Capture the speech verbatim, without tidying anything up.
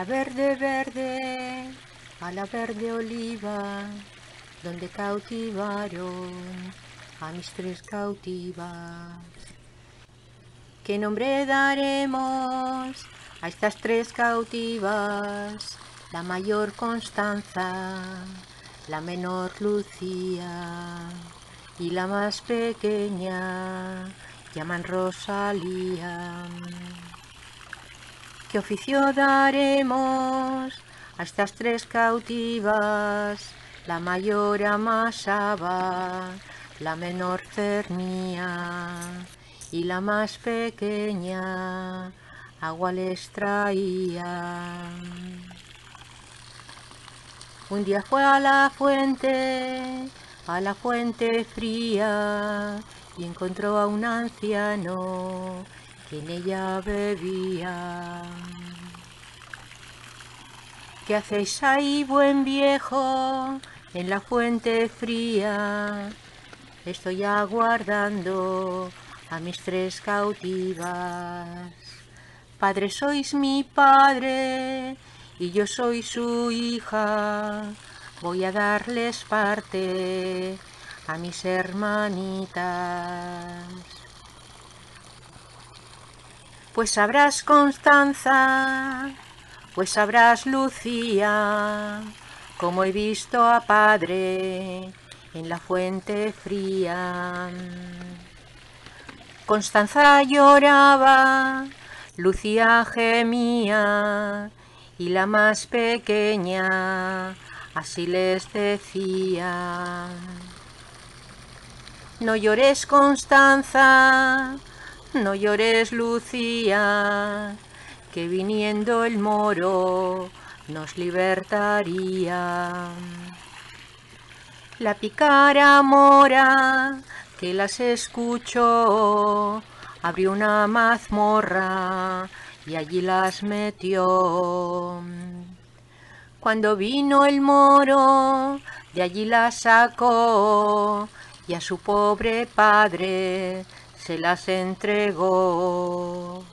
la verde verde, a la verde oliva, donde cautivaron a mis tres cautivas. ¿Qué nombre daremos a estas tres cautivas? La mayor Constanza, la menor Lucía y la más pequeña llaman Rosalía. ¿Qué oficio daremos a estas tres cautivas? La mayor amasaba, la menor cernía y la más pequeña agua les traía. Un día fue a la fuente, a la fuente fría, y encontró a un anciano que en ella bebía. ¿Qué hacéis ahí, buen viejo, en la fuente fría? Estoy aguardando a mis tres cautivas. Padre, sois mi padre y yo soy su hija. Voy a darles parte a mis hermanitas. Pues sabrás, Constanza, pues sabrás, Lucía, como he visto a padre en la fuente fría. Constanza lloraba, Lucía gemía y la más pequeña así les decía. No llores, Constanza, no llores, Lucía, que viniendo el moro nos libertaría. La pícara mora que las escuchó abrió una mazmorra y allí las metió. Cuando vino el moro, de allí las sacó y a su pobre padre se las entregó.